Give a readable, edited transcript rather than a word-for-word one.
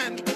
man.